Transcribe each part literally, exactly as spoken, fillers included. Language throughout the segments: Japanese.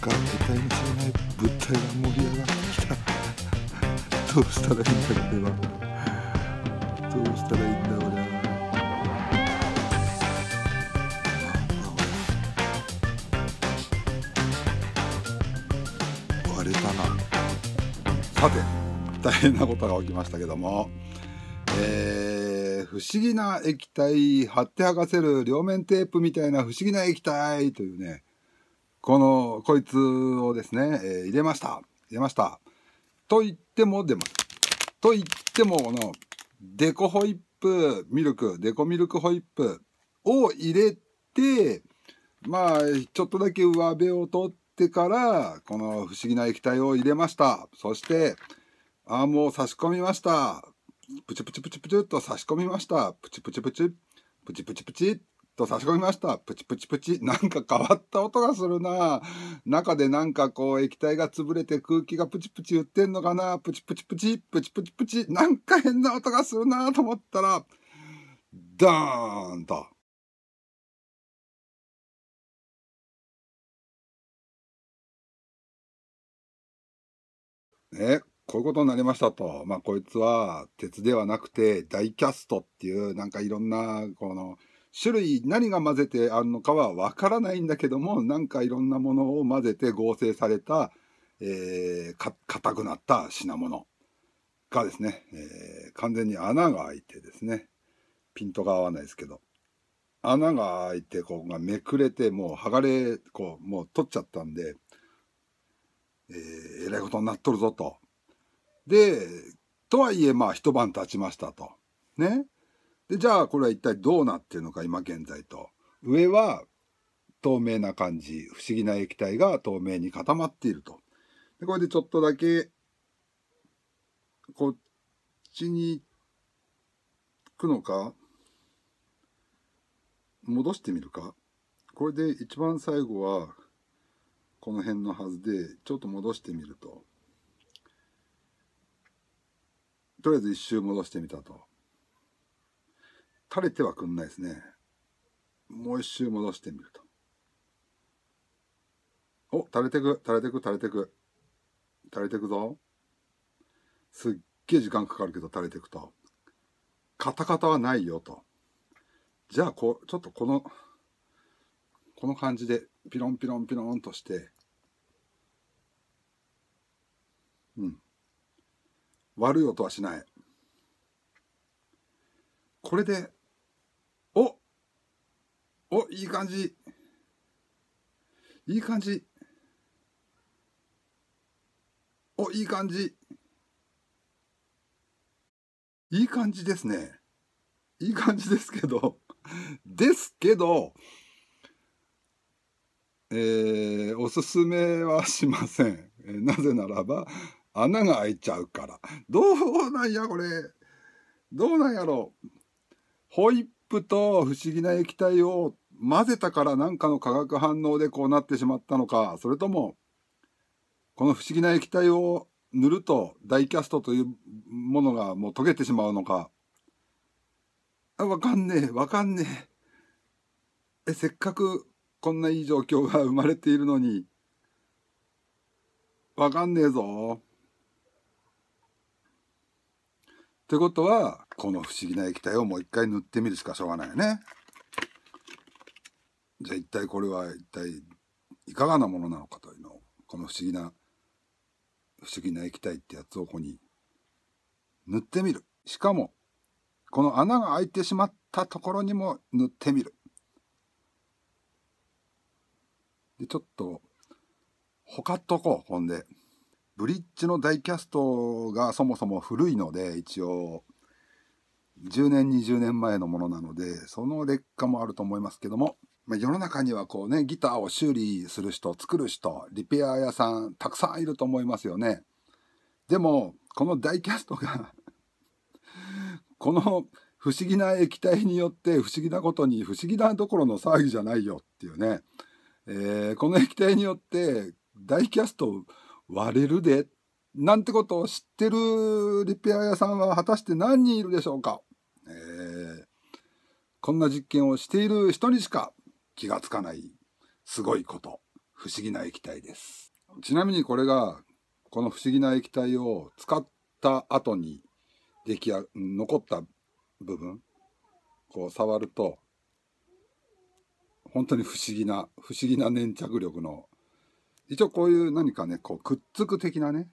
か得体の知らない物体が盛り上がってきたどうしたらいいんだ俺はどうしたらいいんだ俺はあれだな。さて大変なことが起きましたけども、えー、不思議な液体、貼って剥がせる両面テープみたいな不思議な液体というね、このこいつをですね、えー、入れました入れましたと言ってもでもと言ってもこのデコホイップミルクデコミルクホイップを入れて、まあちょっとだけ上辺を取ってからこの不思議な液体を入れました。そしてアームを差し込みました。プチプチプチプチっと差し込みました。プチプチプチプチプチプチと差し込みました。プチプチプチ、なんか変わった音がするな。中でなんかこう液体が潰れて空気がプチプチ言ってんのかな。プチプチプチプチプチプチ、なんか変な音がするなと思ったらドーンとね、こういうことになりましたと。まあこいつは鉄ではなくてダイキャストっていうなんかいろんなこの種類、何が混ぜてあるのかはわからないんだけども、なんかいろんなものを混ぜて合成された、えー、か硬くなった品物がですね、えー、完全に穴が開いてですね、ピントが合わないですけど穴が開いてこうがめくれてもう剥がれこうもう取っちゃったんで、えー、えらいことになっとるぞと。でとはいえまあ一晩経ちましたとね。でじゃあこれは一体どうなってるのか今現在と。上は透明な感じ、不思議な液体が透明に固まっていると。でこれでちょっとだけこっちに行くのか戻してみるか。これで一番最後はこの辺のはずでちょっと戻してみると、とりあえず一周戻してみたと。垂れてはくんないですね。もう一周戻してみると。お、垂れてく、垂れてく、垂れてく。垂れてくぞ。すっげえ時間かかるけど垂れてくと。カタカタはないよと。じゃあこう、ちょっとこの、この感じでピロンピロンピロンとして、うん。悪い音はしない。これで、おお、いい感じいい感じお、いい感じいい感じですね。いい感じですけどですけどえー、おすすめはしません。えー、なぜならば穴が開いちゃうから。どうなんやこれ、どうなんやろう。ホイップと不思議な液体を混ぜたから何かの化学反応でこうなってしまったのか、それともこの不思議な液体を塗るとダイキャストというものがもう溶けてしまうのか、あ、わかんねえわかんねえ。えせっかくこんないい状況が生まれているのにわかんねえぞ。ってことはこの不思議な液体をもう一回塗ってみるしかしょうがないよね。じゃあ一体これは一体いかがなものなのかというのを、この不思議な不思議な液体ってやつをここに塗ってみる。しかもこの穴が開いてしまったところにも塗ってみる。でちょっとほかっとこう。ほんでブリッジのダイキャストがそもそも古いので、一応じゅうねんにじゅうねんまえのものなのでその劣化もあると思いますけども、まあ、世の中にはこうねギターを修理する人、作る人、リペア屋さんたくさんいると思いますよね。でもこのダイキャストがこの不思議な液体によって不思議なことに不思議などころの騒ぎじゃないよっていうね、えー、この液体によってダイキャストを割れるでなんてことを知ってるリペア屋さんは果たして何人いるでしょうか。こんな実験をしている人にしか気がつかないすごいこと、不思議な液体です。ちなみにこれが、この不思議な液体を使った後に出来や残った部分、こう触ると、本当に不思議な、不思議な粘着力の、一応こういう何かね、こうくっつく的なね、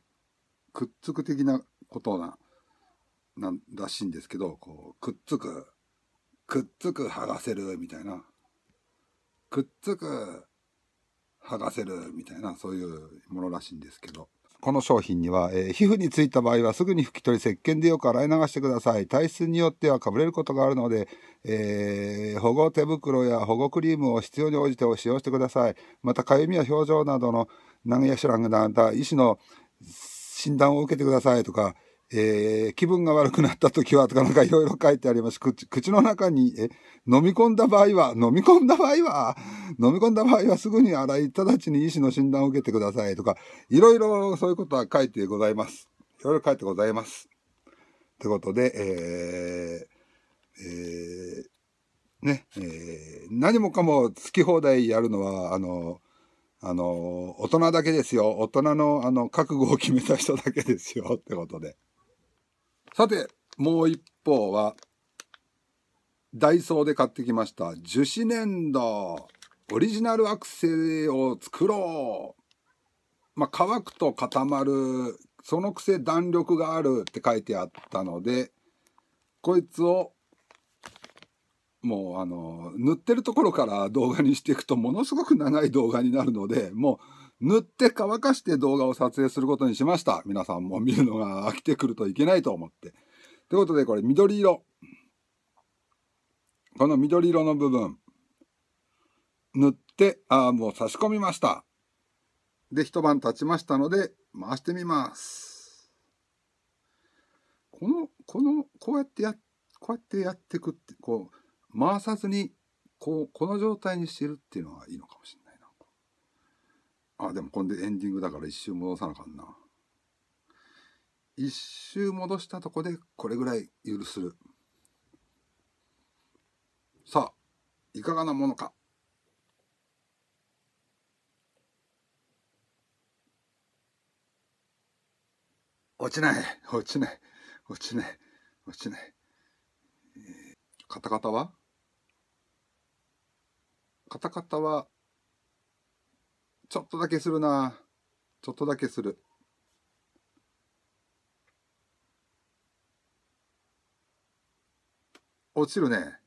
くっつく的なことな、なんらしいんですけど、こうくっつく、くっつく剥がせるみたいな、くっつく剥がせるみたいな、そういうものらしいんですけど。この商品には、えー、皮膚についた場合はすぐに拭き取り、石鹸でよく洗い流してください。体質によってはかぶれることがあるので、えー、保護手袋や保護クリームを必要に応じて使用してください。また、かゆみや表情などの何や知らんがな、医師の診断を受けてくださいとか、えー、気分が悪くなった時はとかなんかいろいろ書いてあります。口、口の中にえ飲み込んだ場合は飲み込んだ場合は飲み込んだ場合はすぐに洗い直ちに医師の診断を受けてくださいとかいろいろそういうことは書いてございます。いろいろ書いてございますということで、えーえー、ね、えー、何もかも好き放題やるのはあのあの大人だけですよ。大人のあの覚悟を決めた人だけですよってことで。さて、もう一方は、ダイソーで買ってきました、樹脂粘土、オリジナル惑星を作ろう。まあ、乾くと固まる、そのくせ弾力があるって書いてあったので、こいつを、もう、あの、塗ってるところから動画にしていくと、ものすごく長い動画になるので、もう、塗って乾かして動画を撮影することにしました。皆さんも見るのが飽きてくるといけないと思って。ということでこれ緑色。この緑色の部分。塗って、ああ、もう差し込みました。で、一晩経ちましたので回してみます。この、この、こうやってや、こうやってやってくって、こう、回さずに、こう、この状態にしてるっていうのがいいのかもしれない。あ、でもこれでエンディングだから一周戻さなあかんな。一周戻したとこでこれぐらい許する。さあ、いかがなものか。落ちない、落ちない、落ちない、落ちない。えー、カタカタはカタカタはちょっとだけするな。ちょっとだけする。落ちるね。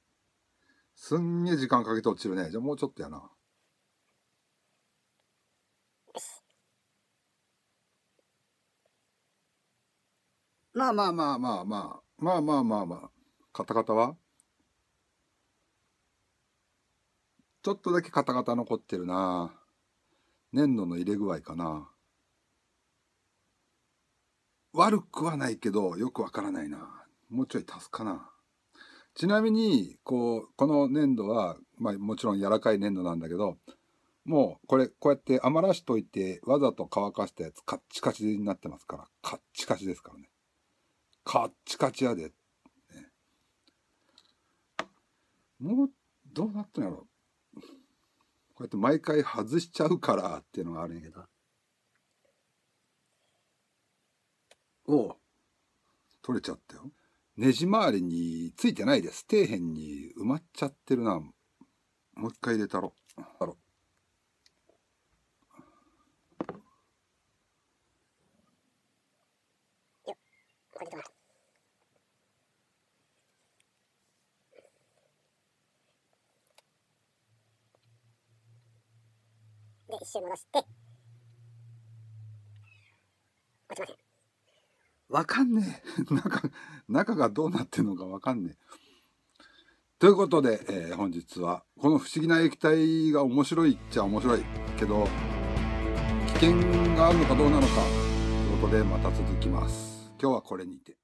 すんげえ時間かけて落ちるね。じゃあもうちょっとやな。まあまあまあまあまあ。まあまあまあまあ。カタカタはちょっとだけカタカタ残ってるな。粘土の入れ具合かな。悪くはないけどよくわからないな。もうちょい足すかな。ちなみにこうこの粘土は、まあ、もちろん柔らかい粘土なんだけどもうこれこうやって余らしといてわざと乾かしたやつカッチカチになってますから。カッチカチですからね。カッチカチやで、ね、もうどうなったんやろ。こうやって毎回外しちゃうからっていうのがあるんやけど。おう、取れちゃったよ。ねじ回りについてないです。底辺に埋まっちゃってるな。もう一回入れたろ。あろよっ、これだ。で、一周戻して落ちません。わかんねえ。中、中がどうなってんのかわかんねえ。ということで、えー、本日はこの不思議な液体が面白いっちゃ面白いけど危険があるのかどうなのかということでまた続きます。今日はこれにて。